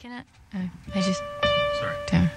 Can I? Oh, I just. Sorry. Down.